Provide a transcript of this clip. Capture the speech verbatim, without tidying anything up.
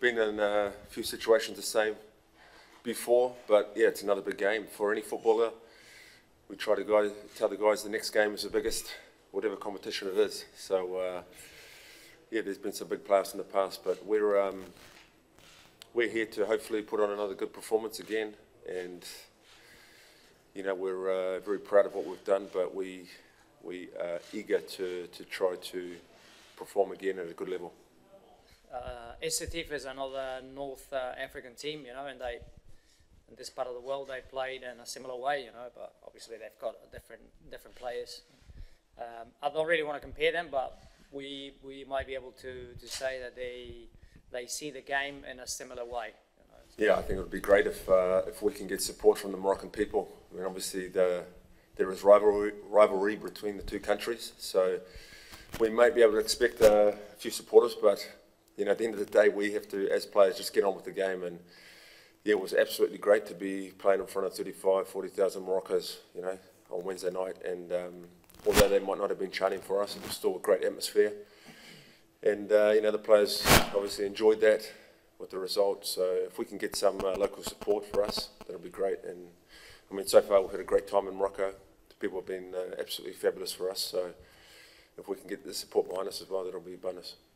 We've been in a few situations the same before, but yeah, it's another big game for any footballer. We try to go, tell the guys the next game is the biggest, whatever competition it is. So uh, yeah, there's been some big players in the past, but we're um, we're here to hopefully put on another good performance again. And you know, we're uh, very proud of what we've done, but we we are eager to to try to perform again at a good level. Uh, E S Setif is another North uh, African team, you know, and they, in this part of the world, they played in a similar way, you know, but obviously they've got different different players. Um, I don't really want to compare them, but we we might be able to to say that they they see the game in a similar way. You know? Yeah, I think it would be great if uh, if we can get support from the Moroccan people. I mean, obviously the, there is rivalry rivalry between the two countries, so we may be able to expect a few supporters, but. You know, at the end of the day, we have to, as players, just get on with the game. And yeah, it was absolutely great to be playing in front of thirty-five, forty thousand Moroccans, you know, on Wednesday night. And um, although they might not have been chanting for us, it was still a great atmosphere. And uh, you know, the players obviously enjoyed that with the result. So if we can get some uh, local support for us, that'll be great. And I mean, so far we've had a great time in Morocco. The people have been uh, absolutely fabulous for us. So if we can get the support behind us as well, that'll be a bonus.